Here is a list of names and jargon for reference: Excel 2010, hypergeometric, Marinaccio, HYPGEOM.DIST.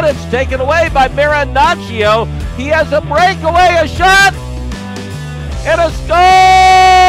shot. It's taken away by Marinaccio. He has a breakaway, a shot, and a score!